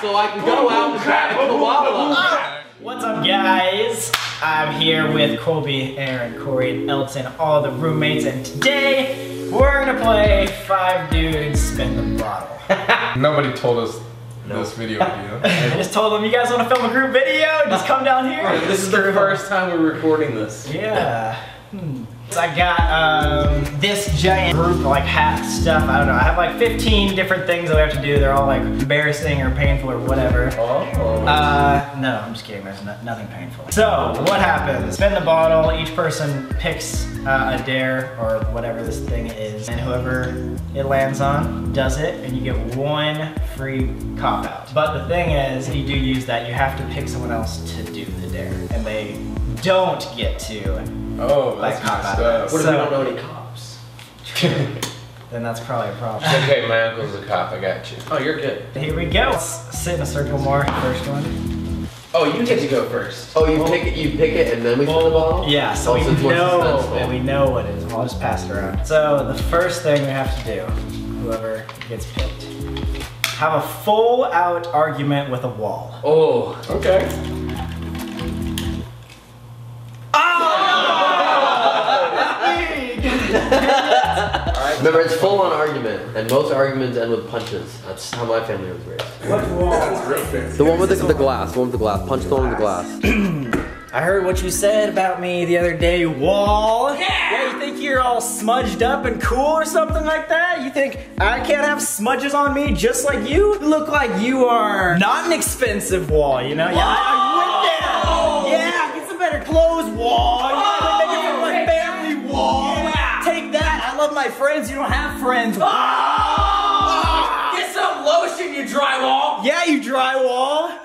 So I can go out and grab a koala. What's up, guys? I'm here with Colby, Aaron, Corey, and Elton, all the roommates, and today we're gonna play Five Dudes Spin the Bottle. Nobody told us this video idea. I just told them, you guys want to film a group video? Just come down here. This is the first time we're recording this. Yeah. So I got this giant group like hat stuff. I don't know. I have like 15 different things that we have to do. They're all like embarrassing or painful or whatever. Oh. No, I'm just kidding. There's nothing painful. So what happens? Spin the bottle. Each person picks a dare or whatever this thing is, and whoever it lands on does it, and you get one free cop out. But the thing is, if you do use that, you have to pick someone else to do the dare, and they don't get to. Oh, that's cop out. What if we don't know any cops? Then that's probably a problem. Okay, my uncle's a cop, I got you. Oh, you're good. Here we go. Let's sit in a circle more. First one. Oh, you get to go first. Oh, you pick it and then we spin the ball? Yeah, so we know what it is. I'll just pass it around. So the first thing we have to do, whoever gets picked, have a full out argument with a wall. Oh, okay. Remember, it's full-on argument, and most arguments end with punches. That's how my family was raised. What wall? The one with the glass. The one with the glass. Punch the one with the glass. I heard what you said about me the other day, wall. Yeah, you think you're all smudged up and cool or something like that? You think I can't have smudges on me just like you? You look like you are not an expensive wall, you know? Whoa. Yeah, I went there. Yeah, get some better clothes, wall. My friends, you don't have friends. Oh! Oh! Get some lotion, you drywall. Yeah, you drywall.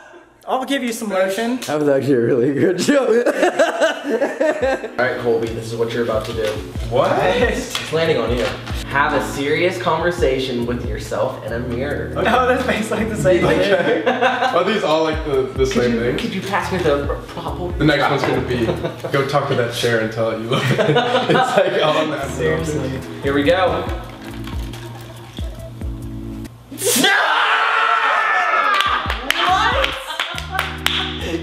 I'll give you some lotion. That was actually a really good joke. Alright, Colby, this is what you're about to do. What? It's landing on you. Have a serious conversation with yourself in a mirror. Okay. No, that's basically the same thing. Okay. Are these all like the same thing? Could you pass me the problem? The next one's gonna be, go talk to that chair and tell it you love it. It's like all on that. Seriously. Here we go. What?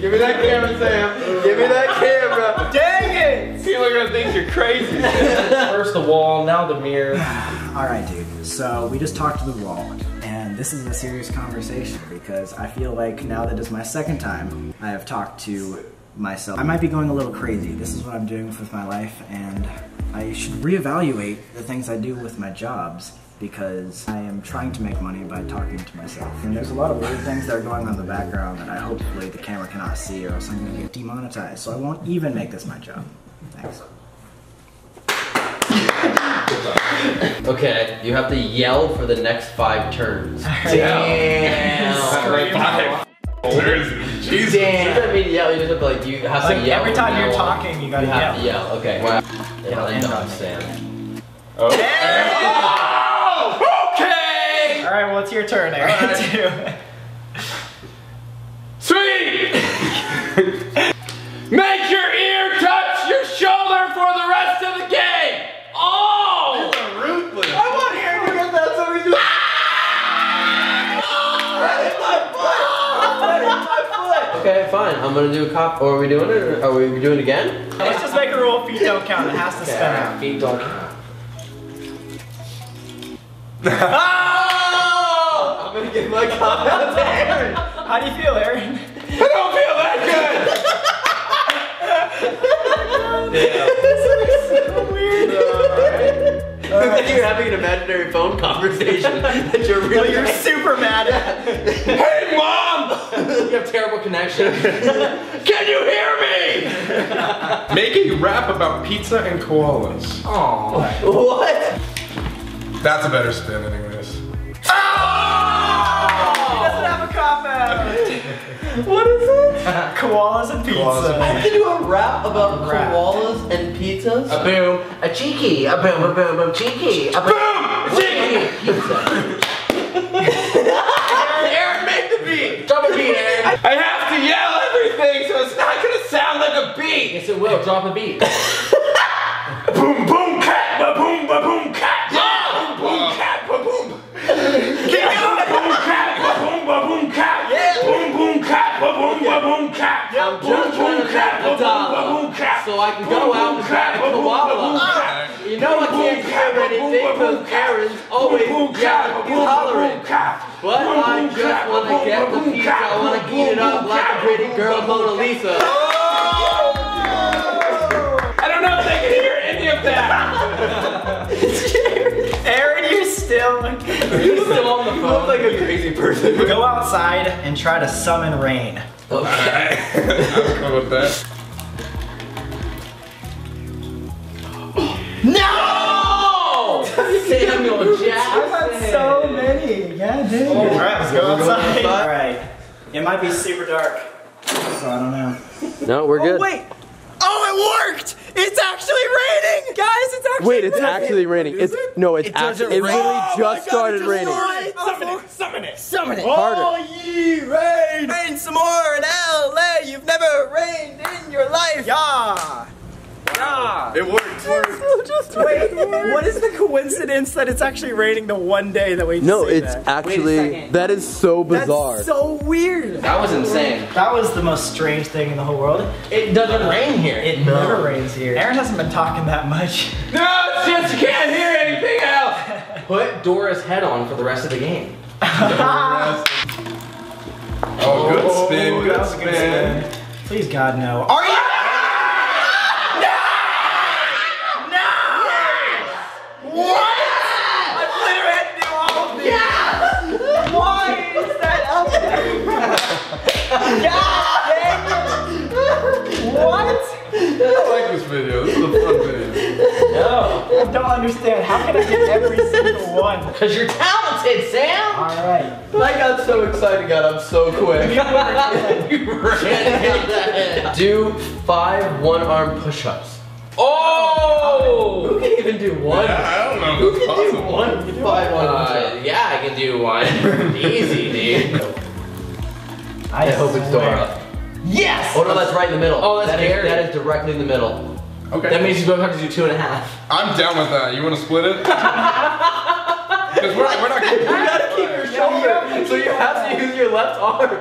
Give me that camera, Sam. Give me that camera. Dang it! People are gonna think you're crazy. First the wall, now the mirror. Alright, dude, so we just talked to the wall, and this is a serious conversation because I feel like now that is my second time I have talked to myself. I might be going a little crazy. This is what I'm doing with my life, and I should reevaluate the things I do with my jobs, because I am trying to make money by talking to myself. And there's a lot of weird things that are going on in the background that I hopefully the camera cannot see, or else I'm gonna get demonetized. So I won't even make this my job. Thanks. Okay, you have to yell for the next 5 turns. Damn. Jesus. Damn. Does that mean yell? You just have to like, you have to yell. Every time you're talking, you gotta yell. Yell. Okay. Wow. It'll end on Sam. Okay. All right, well, it's your turn, Aaron. Right. Sweet! Make your ear touch your shoulder for the rest of the game! Oh! That's ruthless. I want Aaron to get that so we do. Ah! Oh! Right in my foot! Right in my foot! Okay, fine. I'm gonna do a cop. Or are we doing it? Or are we doing it again? Let's just make a rule: feet don't count. It has to spin out. Feet don't count. Ah! I'm gonna give my cop out to Aaron. How do you feel, Aaron? I don't feel that good! Damn. This is so weird. All right. You're having an imaginary phone conversation that you're really super mad at. Hey, Mom! You have terrible connection. Can you hear me? Make a rap about pizza and koalas. Aww. What? That's a better spin anyways. What is it? Koalas and pizza. I can do a rap about koalas and pizzas. A boom. A cheeky. A boom. A boom. A cheeky. A boom. A cheeky. Aaron, make the beat. Drop a beat, Aaron. I have to yell everything, so it's not gonna sound like a beat. Yes, it will. Drop a beat. Boom, boom, cat. Ba boom, ba boom, cat. Ba boom, cat. Ba boom. $1 so I can go out and grab a koala. You know I can't hear anything because Aaron's always yelling and hollering. But I just want to get the pizza, I want to eat it up like a pretty girl Mona Lisa. I don't know if they can hear any of that. Aaron, you're still on the phone. You look like a crazy person. Go outside and try to summon rain. Okay. I'm cool with that. No! Samuel Jackson. I've had so many. Yeah, dude. Oh, alright, let's go outside. Alright. It might be super dark, so I don't know. No, we're good. Oh, wait. Oh, it worked! It's actually raining! Guys, it's actually raining! Wait, it's actually raining. It's, no, it's actually, it really just started raining. Summon it! Harder. Oh, ye rain! Rain some more in LA! You've never rained in your life! Yeah! Yeah! It worked! Wait, what is the coincidence that it's actually raining the one day that we just No, it's that? Actually, that is so bizarre. That's so weird. That was insane. That was the most strange thing in the whole world. It doesn't rain here. It never rains here. Aaron hasn't been talking that much. No, it's just you can't hear anything else. Put Dora's head on for the rest of the game. Oh, good spin, good spin. Please, God, no. Are you? Video. This is a fun video. No, I don't understand. How can I get every single one? Because you're talented, Sam! Alright. I got so excited, God. I'm so quick. You ran. Do 5 one-arm push-ups. Oh! Who can even do one? Yeah, I don't know. Who can do one five-arm push-up? Yeah, I can do one. Easy, dude. I hope it's Dora. Yes! Oh no, that's right in the middle. Oh, that's Aaron. That is directly in the middle. Okay. That means you both have to do 2.5. I'm down with that. You want to split it? Because we're not going to. You gotta keep your shoulder, so you have to use your left arm.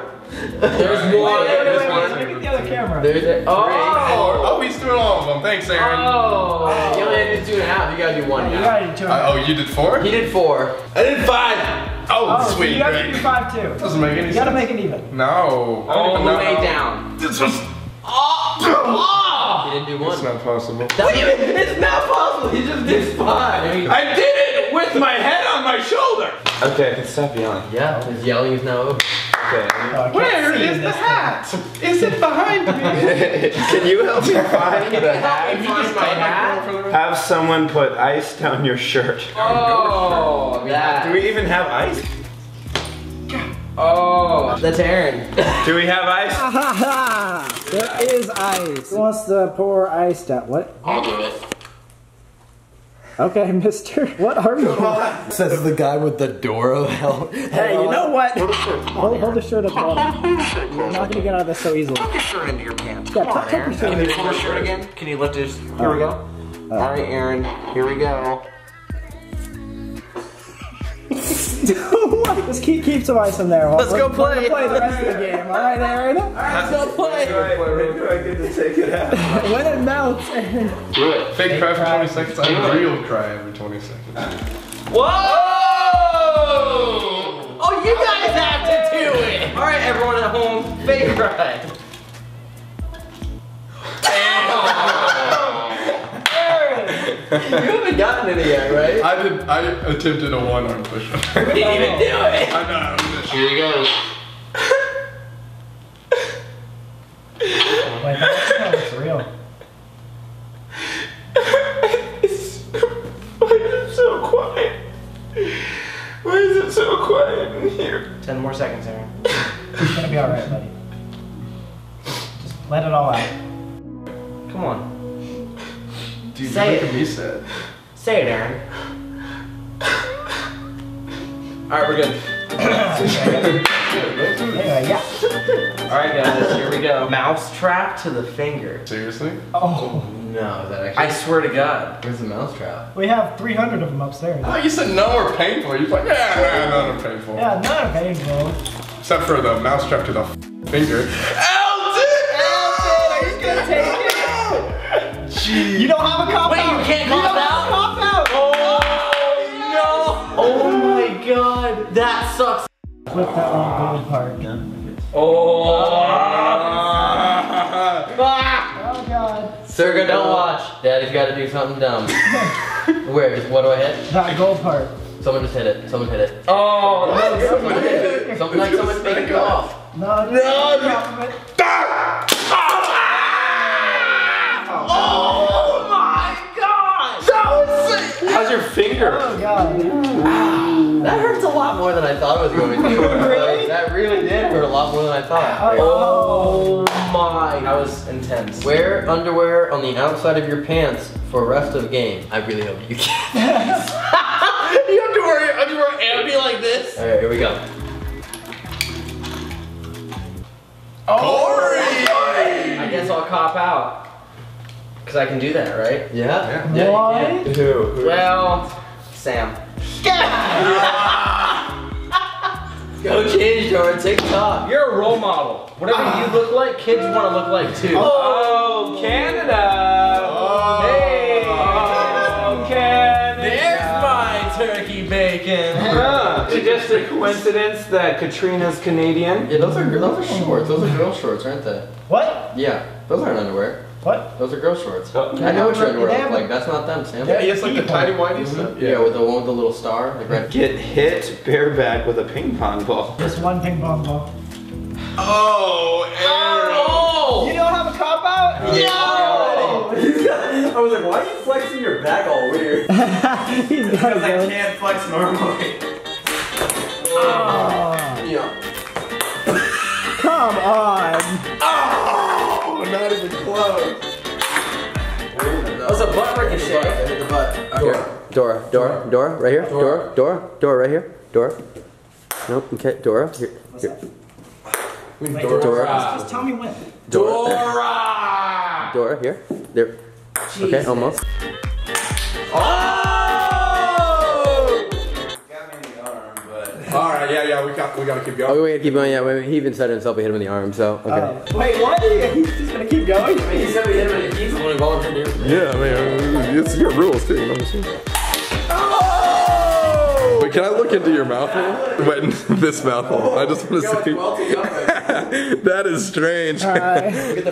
There's one. Look at the other camera. There's oh, he's doing all of them. Thanks, Aaron. Oh. You only had to do 2.5. You gotta do 1. You gotta do 2.5. Oh, you did 4? He did 4. I did 5. Oh, sweet. So you gotta do 5 too. Doesn't make any sense. You gotta make it even. No. All the way down. This was. Oh! He didn't do 1. It's not possible. Wait a minute. It's not possible. He just did 5. I did it with my head on my shoulder. Okay, I can stop yelling. Yeah, his yelling is now over. Okay. Where is the hat? Is it behind me? Can you help me find the hat? Can you find my hat? Have someone put ice down your shirt. Oh, that. Do we even have ice? Oh, that's Aaron. Do we have ice? There is ice. Who wants to pour ice down? What? I'll do it. Okay, mister. What are you? Says the guy with the Doro helmet. Hey, you know what? Hold the shirt up. You're not gonna get out of this so easily. Tuck your shirt into your pants. Yeah, tuck your shirt into your pants. Can you pull the shirt again? Can you lift this? Here we go. All right, Aaron. Here we go. Just keep some ice in there. Let's go play. We're gonna play the rest of the game. All right, Aaron. All right, let's go play. When do I get to take it out? When it melts, Aaron. Do it. Fake cry for 20 seconds. I real cry every 20 seconds. Whoa! Oh, you guys have to do it. All right, everyone at home, fake cry. You haven't gotten any yet, right? I attempted a one-arm push-up. You didn't even do it! I'm not out of this. Here we go. Wait, that's real. Why is it so quiet? Why is it so quiet in here? 10 more seconds, Aaron. It's gonna be alright, buddy. Just let it all out. Come on. Dude, say it. Say it, Aaron. Alright, we're good. Anyway, yeah. Alright, guys, here we go. Mouse trap to the finger. Seriously? Oh. No, that actually. I swear to God. Where's the mouse trap? We have 300 of them upstairs. Oh, you said none were painful. You're like, yeah, none are painful. Yeah, none are painful. Except for the mouse trap to the finger. Elton! Are you gonna take You don't have a cop out. Wait, you can't cop out? Cop out. Oh, no. Oh, my God. That sucks. Flip that one gold part. Oh, God. Serga, don't watch. Daddy's got to do something dumb. Where? What do I hit? That gold part. Someone just hit it. Someone hit it. Oh, no. Someone hit it. Something like someone's taking it off. No, no, no. Oh my God! That was sick! How's your finger? Oh God. That hurts a lot more than I thought it was going to do. Really? That really did hurt a lot more than I thought. Oh my. That was intense. Wear underwear on the outside of your pants for the rest of the game. I really hope you can. You have to wear underwear and be like this. Alright, here we go. Corey! I guess I'll cop out. Cause I can do that, right? Yeah. Yeah. Why? Yeah. Who? Well, Sam. Go change your TikTok. You're a role model. Whatever you look like, kids want to look like too. Oh, Canada. Oh. Hey. Oh, Canada. There's my turkey bacon. It's just a coincidence that Katrina's Canadian. Yeah, those are shorts. Those are girl shorts, aren't they? What? Yeah, those aren't underwear. What? Those are girl shorts. Oh, I know what you're wearing. Like that's not them, Sam. Yeah, it's like the tidy whitey stuff. Yeah, with the one with the little star. Like right. Get hit bareback with a ping pong ball. Just one ping pong ball. Oh, Aaron! You don't have a cop out? No! I was like, why are you flexing your back all weird? Because I can't flex normally. Oh. Yeah. Come on. Oh. Not even close. That was a butt ricochet. I hit the butt. Okay. Dora, Dora, Dora, right here. Dora, Dora, Dora, right here. Dora. Nope, okay, Dora. Here. Here. Wait, Dora. Dora. Just tell me when. Dora! Dora, Dora here. There. Jesus. Okay, almost. Oh! He got me in the arm, but. Alright, yeah, we gotta keep going. Oh, we gotta keep going, yeah. He even said himself we hit him in the arm, so, okay. Wait, what? He's just gonna keep going? I mean, he's gonna be hit him in the keys. I'm gonna volunteer. Yeah, I mean, it's your rules, too. Oh! Wait, can I look into your mouth hole? Wait, this mouth hole. I just wanna see. That is strange. You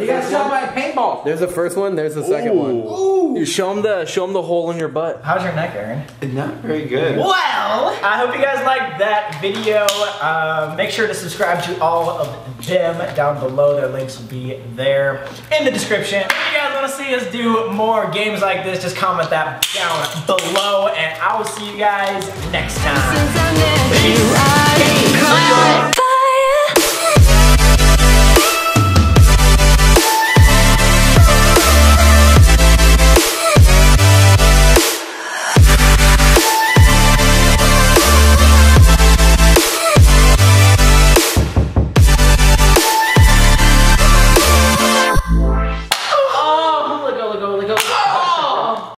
got shot by a paintball. There's the first one, there's the second one. You show them the hole in your butt. How's your neck, Aaron? Not very good. Well, I hope you guys liked that video. Make sure to subscribe to all of them down below. Their links will be there in the description. If you guys want to see us do more games like this, just comment that down below, and I will see you guys next time. Peace.